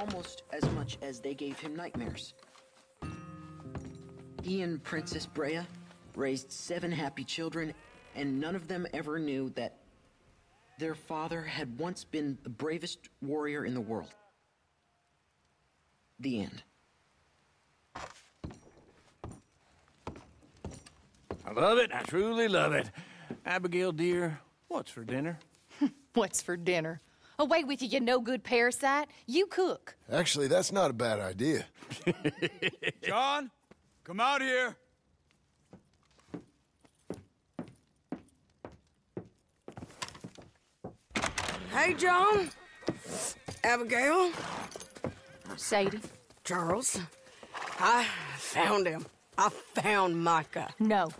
almost as much as they gave him nightmares. He and Princess Brea raised 7 happy children, and none of them ever knew that their father had once been the bravest warrior in the world. The end. I love it. I truly love it. Abigail, dear, what's for dinner? What's for dinner? Away with you, you no-good parasite. You cook. Actually, that's not a bad idea. John, come out here. Hey, John. Abigail. Sadie. Charles. I found him. I found Micah. No.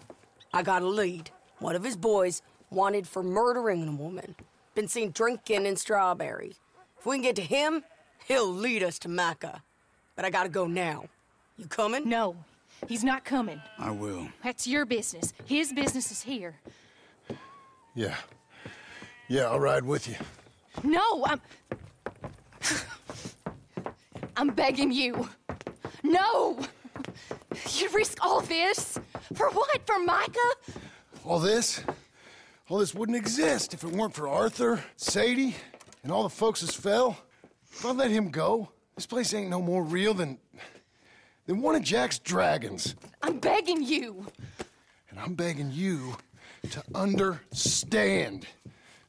I got a lead. One of his boys wanted for murdering a woman. Been seen drinking in Strawberry. If we can get to him, he'll lead us to Micah. But I gotta go now. You coming? No, he's not coming. I will. That's your business. His business is here. Yeah. Yeah, I'll ride with you. No, I'm begging you. No! You risk all this? For what? For Micah? All this? All this wouldn't exist if it weren't for Arthur, Sadie, and all the folks as fell. If I let him go, this place ain't no more real than one of Jack's dragons. I'm begging you. And I'm begging you to understand.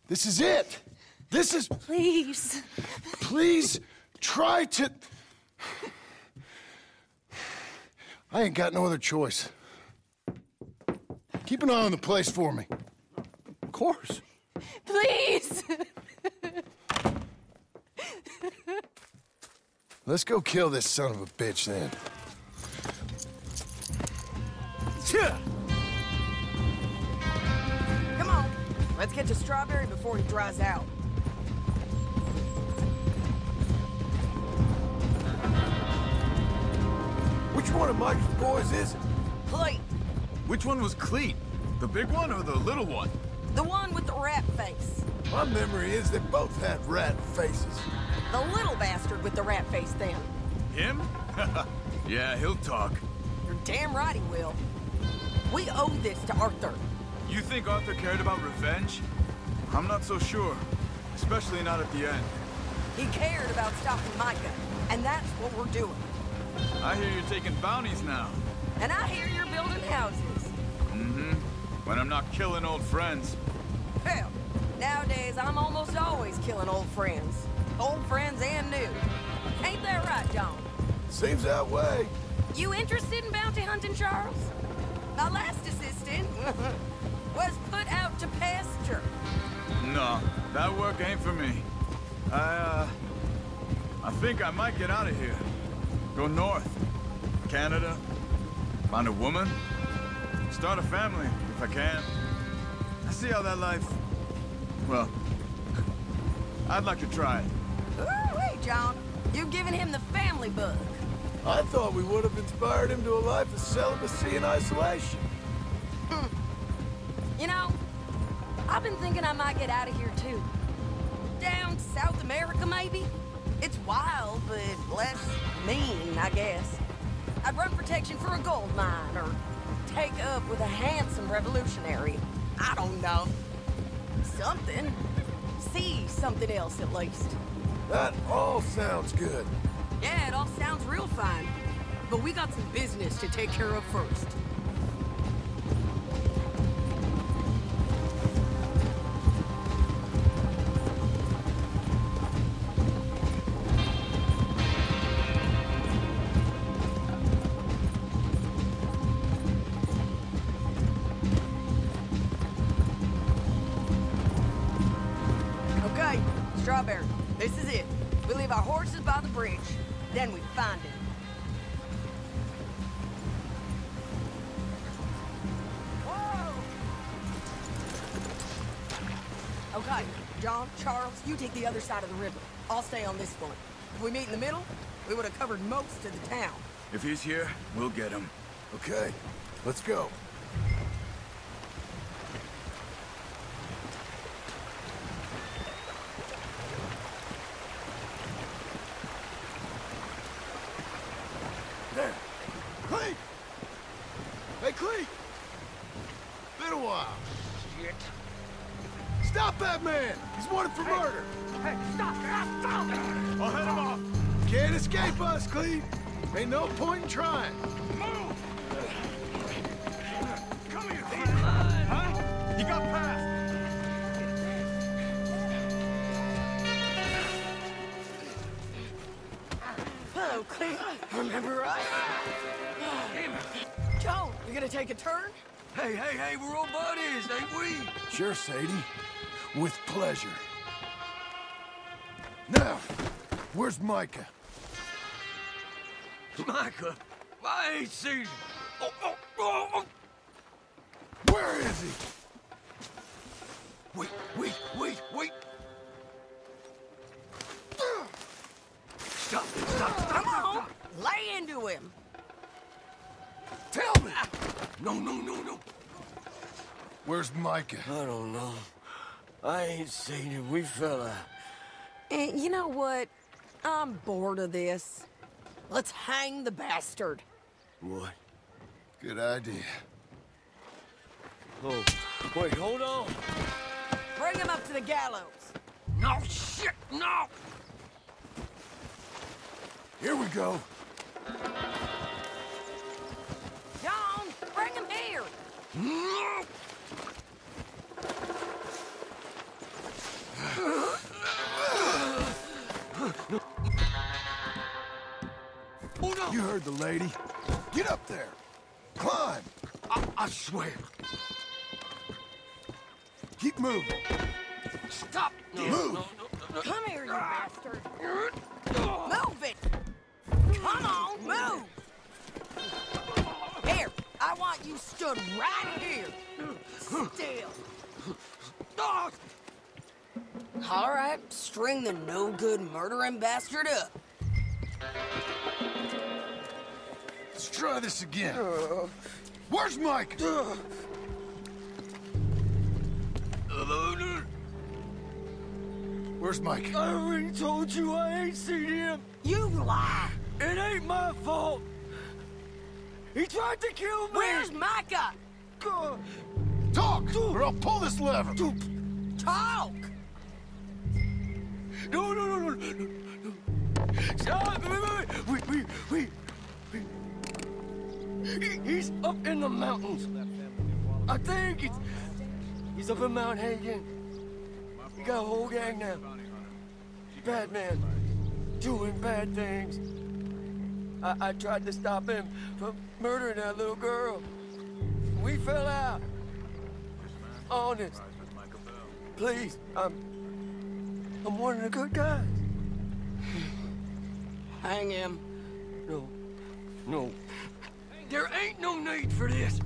This is it. This is... Please. Please try to... I ain't got no other choice. Keep an eye on the place for me. Of course. Please! Let's go kill this son of a bitch, then. Come on. Let's get to Strawberry before he dries out. Which one of Mike's boys is it? Cleet. Which one was Cleet? The big one or the little one? The one with the rat face. My memory is they both had rat faces. The little bastard with the rat face, then. Him? Yeah, he'll talk. You're damn right he will. We owe this to Arthur. You think Arthur cared about revenge? I'm not so sure. Especially not at the end. He cared about stopping Micah, and that's what we're doing. I hear you're taking bounties now. And I hear you're building houses. Mm-hmm. When I'm not killing old friends. Hell, nowadays I'm almost always killing old friends. Old friends and new. Ain't that right, John? Seems that way. You interested in bounty hunting, Charles? My last assistant was put out to pasture. No, that work ain't for me. I think I might get out of here. Go north. Canada. Find a woman. Start a family, if I can. I see how that life... Well, I'd like to try it. Ooh, hey, John. You're giving him the family bug. I thought we would have inspired him to a life of celibacy and isolation. You know, I've been thinking I might get out of here, too. Down South America, maybe? It's wild, but less mean, I guess. I'd run protection for a gold mine, or... take up with a handsome revolutionary. I don't know. Something. See something else, at least. That all sounds good. Yeah, it all sounds real fine. But we got some business to take care of first. Strawberry, this is it. We leave our horses by the bridge, then we find it. Whoa! Okay, John, Charles, you take the other side of the river. I'll stay on this one. If we meet in the middle, we would have covered most of the town. If he's here, we'll get him. Okay, let's go. Stop that man! He's wanted for murder! Hey, stop! I'll head him off! Can't escape us, Cleve! Ain't no point in trying! Move! Come here, Cleve! Huh? You got past! Hello, Cleve. Remember us? Joe, you gonna take a turn? Hey, we're all buddies, ain't we? Sure, Sadie. With pleasure. Now, where's Micah? Micah? I ain't seen him. Oh. Where is he? Wait. Stop. Come on, lay into him. Tell me! No. Where's Micah? I don't know. I ain't seen him. We fell out. You know what? I'm bored of this. Let's hang the bastard. What? Good idea. Oh, wait, hold on. Bring him up to the gallows. No, shit, no! Here we go. John, bring him here! No! Oh, no. You heard the lady. Get up there. Climb. I swear. Keep moving. Stop. No, move. No. Come here, you bastard. Move it. Come on, move. Here, I want you stood right here. Still. Stop. All right, string the no-good murdering bastard up. Let's try this again. Where's Mike? Where's Mike? I already told you I ain't seen him. You lie. It ain't my fault. He tried to kill me. Where's Micah? Talk, or I'll pull this lever. Talk. No. Stop! Wait. He's up in the mountains. I think he's up in Mount Hagen. We got a whole gang now. Bad man, doing bad things. I tried to stop him from murdering that little girl. We fell out. Honest. Please, I'm one of the good guys. Hang him. No. There ain't no need for this.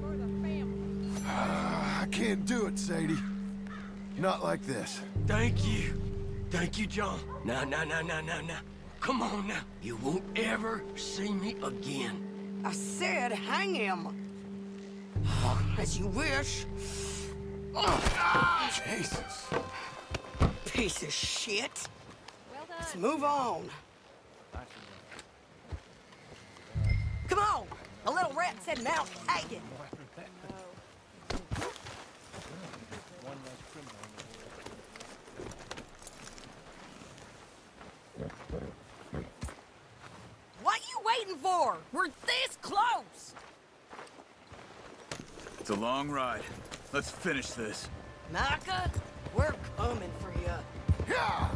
For the family. I can't do it, Sadie. Not like this. Thank you, John. No. Come on now. You won't ever see me again. I said hang him. As you wish. Jesus. Piece of shit. Well done. Let's move on. Come on! A little rat said Mount Hagen. What you waiting for? We're this close. It's a long ride. Let's finish this. Micah? We're coming for you. Yeah!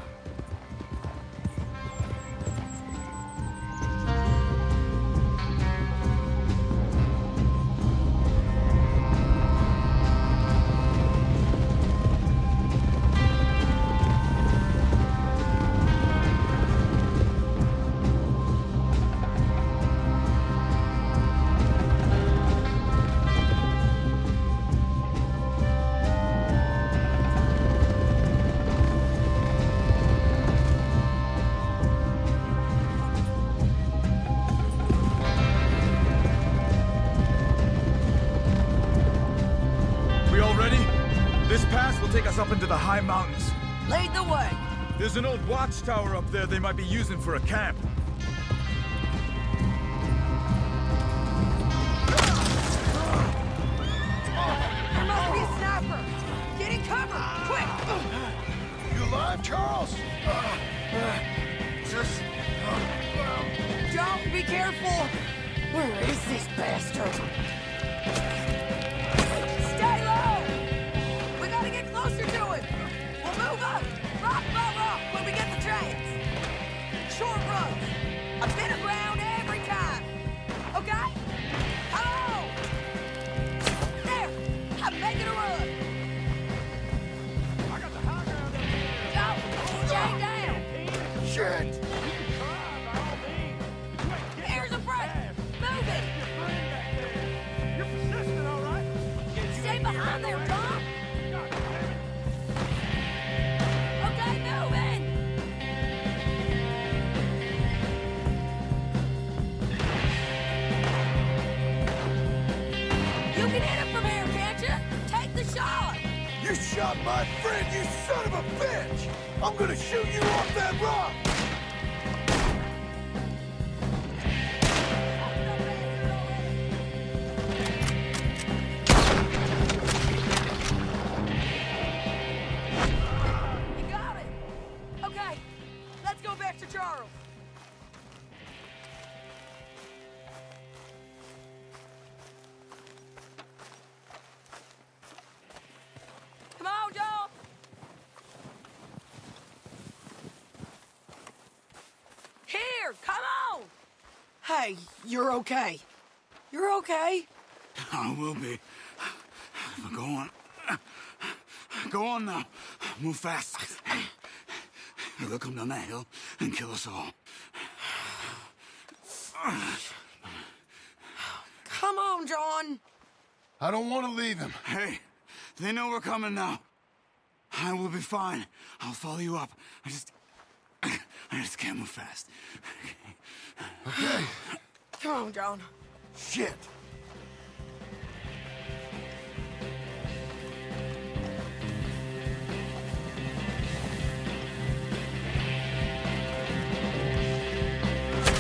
Up into the high mountains. Lead the way. There's an old watchtower up there they might be using for a camp. There must be a sniper. Get it covered. Charles! Just... don't! Be careful! Where is this bastard? Stay low! We gotta get closer to him! We'll move up! Rock by rock when we get the trains! Short runs! A bit of ground every time! Okay? Hello! There! I'm making a run! Shit! There's a break! Move it! You're persistent, all right? Stay behind there, Tom! Okay, move it! You can hit him from here, can't you? Take the shot! You shot my friend, you son of a bitch! I'm gonna shoot you off that rock! Hey, you're okay. You're okay. I will be. But go on. Go on now. Move fast. They'll come down that hill and kill us all. Come on, John. I don't want to leave him. Hey, they know we're coming now. I will be fine. I'll follow you up. I just can't move fast. Okay. Come on, John. Shit.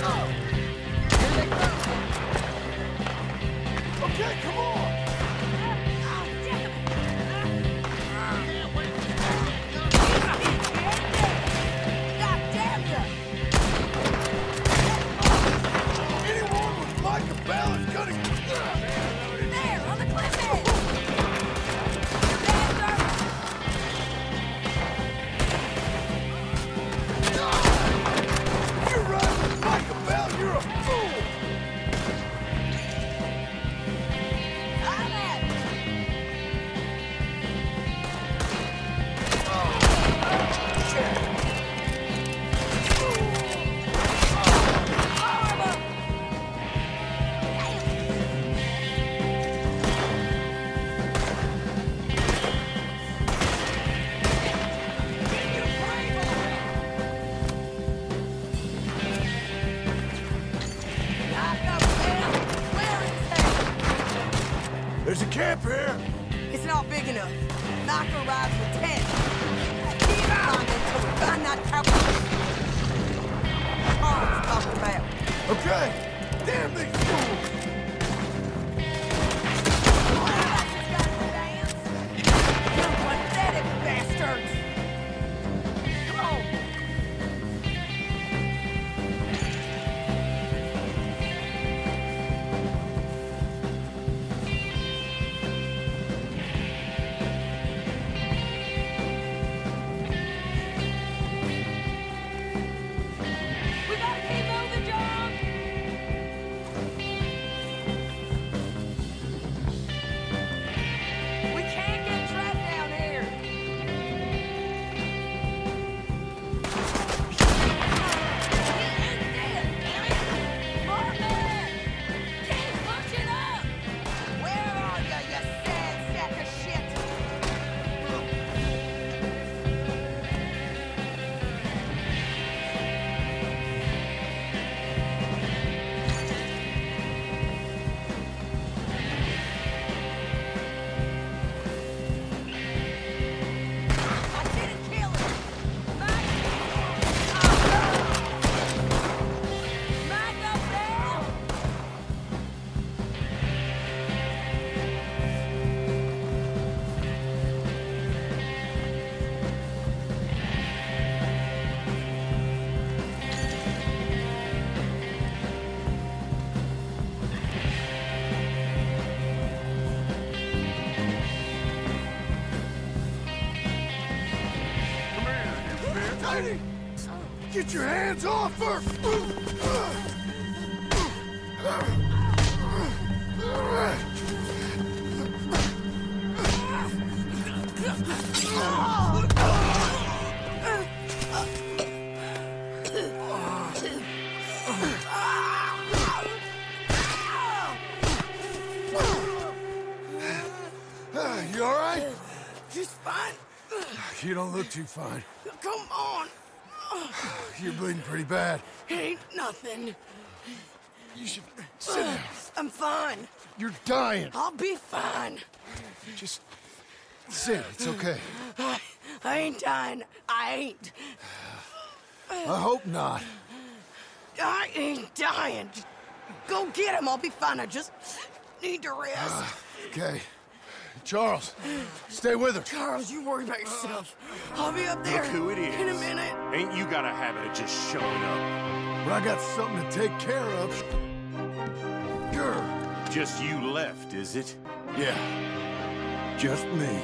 Oh! Here they come! Okay, come on! Lady! Get your hands off her! You all right? She's fine. You don't look too fine. Come on. You're bleeding pretty bad. It ain't nothing. You should sit down. I'm fine. You're dying. I'll be fine. Just sit. It's okay. I ain't dying. I ain't. I hope not. I ain't dying. Just go get him. I'll be fine. I just need to rest. Okay. Charles, stay with her. Charles, you worry about yourself. I'll be up there. Look who it is. In a minute. Ain't you got a habit of just showing up? But I got something to take care of. Girl. Just you left, is it? Yeah. Just me.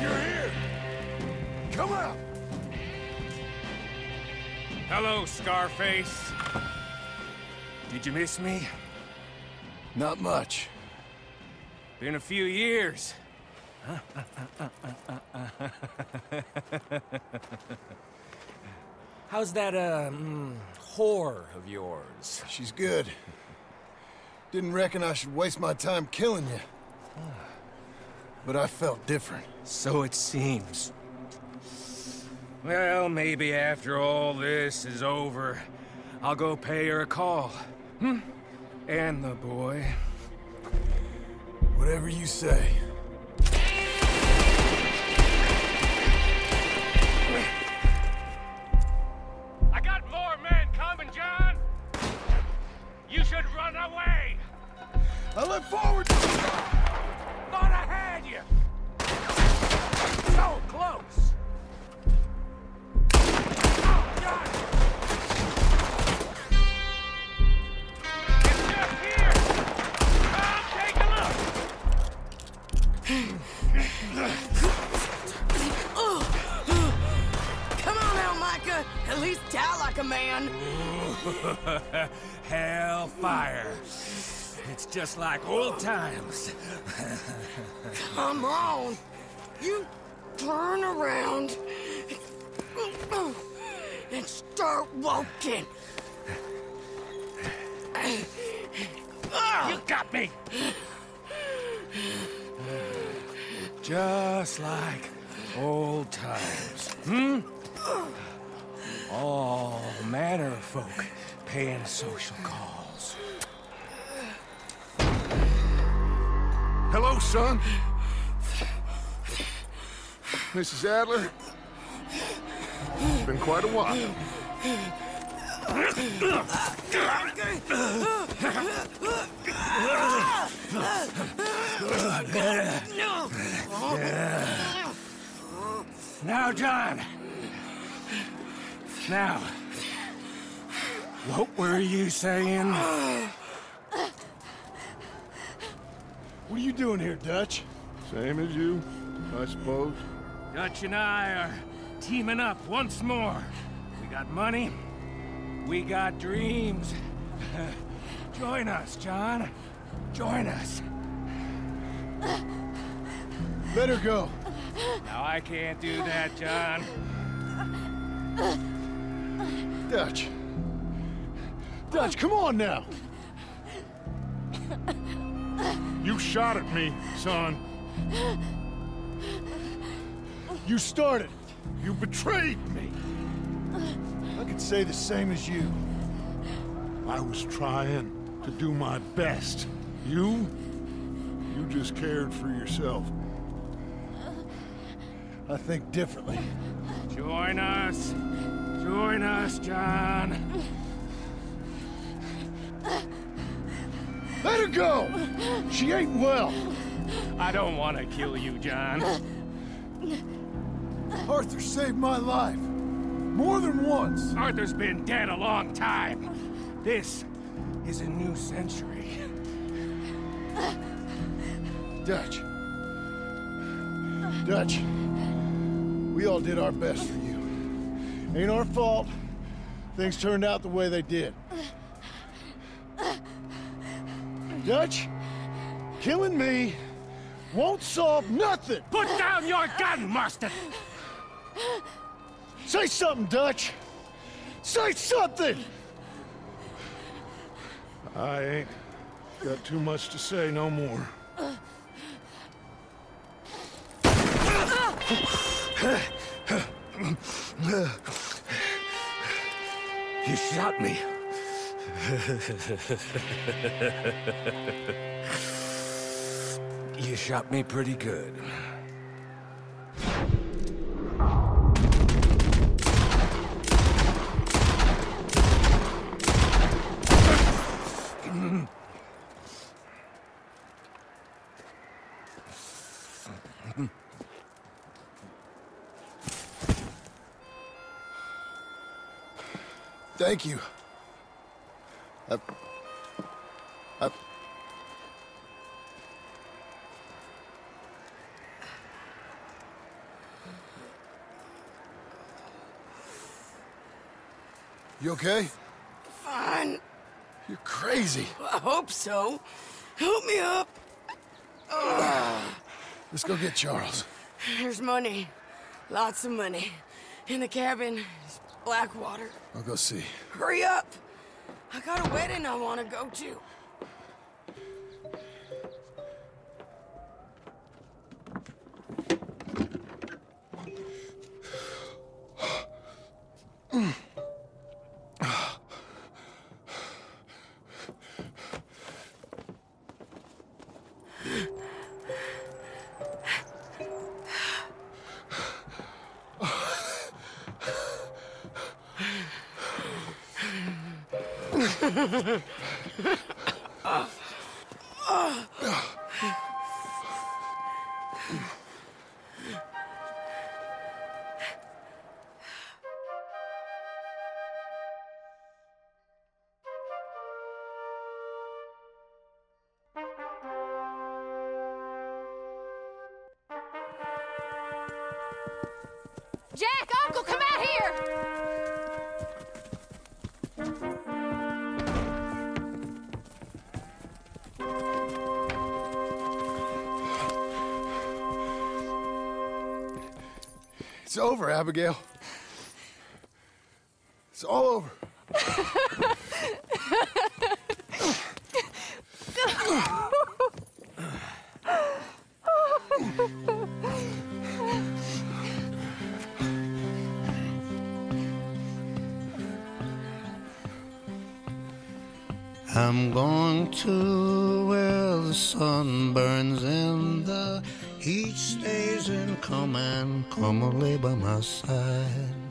You're here! Come out! Hello, Scarface. Did you miss me? Not much. Been a few years. How's that, whore of yours? She's good. Didn't reckon I should waste my time killing you. But I felt different. So it seems. Well, maybe after all this is over, I'll go pay her a call. Hmm? And the boy. Whatever you say. I got more men coming, John! You should run away! I look forward to it! Thought I had you! So close! At least tell like a man. Hellfire. It's just like old times. Come on. You turn around and start walking. You got me. Just like old times. Hmm? All manner of folk paying social calls. Hello, son. Mrs. Adler. It's been quite a while. Now, John. Now, what were you saying? What are you doing here, Dutch? Same as you, I suppose. Dutch and I are teaming up once more. We got money, we got dreams. Join us, John. Join us. Let her go. No, I can't do that, John. Dutch! Dutch, come on now! You shot at me, son. You started. You betrayed me. I could say the same as you. I was trying to do my best. You just cared for yourself. I think differently. Join us. Join us, John. Let her go! She ain't well. I don't want to kill you, John. Arthur saved my life. More than once. Arthur's been dead a long time. This is a new century. Dutch. Dutch. We all did our best for you. Ain't our fault. Things turned out the way they did. Dutch, killing me won't solve nothing. Put down your gun, Marston. Say something, Dutch. Say something. I ain't got too much to say no more. You shot me. You shot me pretty good. Thank you. You okay? Fine. You're crazy. I hope so. Help me up. Let's go get Charles. There's money. Lots of money. In the cabin, it's black water. I'll go see. Hurry up. I got a wedding I want to go to. Jack, Uncle, come out here! It's over, Abigail. It's all over. I'm going to where the sun burns and the heat stays in calm and calmly by my side.